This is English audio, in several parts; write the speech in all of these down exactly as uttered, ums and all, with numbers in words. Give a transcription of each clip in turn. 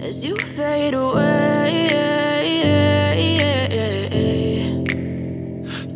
as you fade away.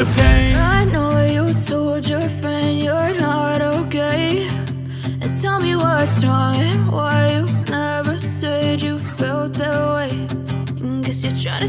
the pain. I know you told your friend you're not okay, and tell me what's wrong and why you never said you felt that way. Try to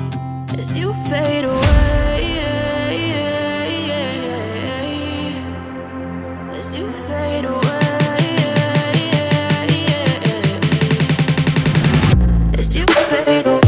as you fade away, as you fade away, as you fade away.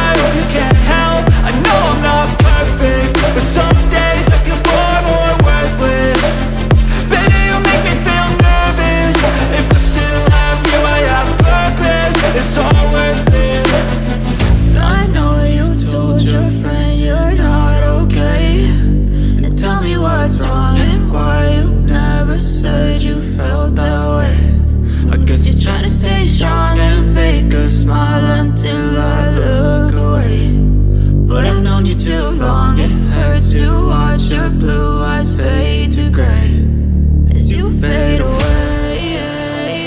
Try to stay strong and fake a smile until I look away, but I've known you too long. It hurts to watch your blue eyes fade to gray as you fade away,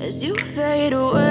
as you fade away.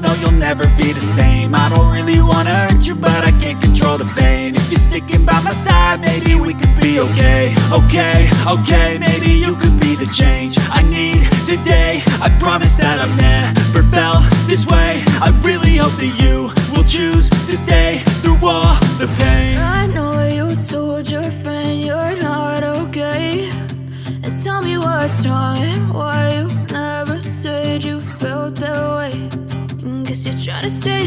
no, you'll never be the same. I don't really wanna hurt you, but I can't control the pain. If you're sticking by my side, maybe we could be okay. Okay, okay, maybe you could be the change I need today. I promise that I've never felt this way. I really hope that you will choose to stay through all the pain. I know you told your friend you're not okay, and tell me what's wrong and why you never said you felt that way. Guess you're trying to stay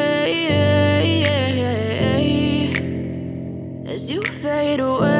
As you fade away.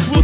will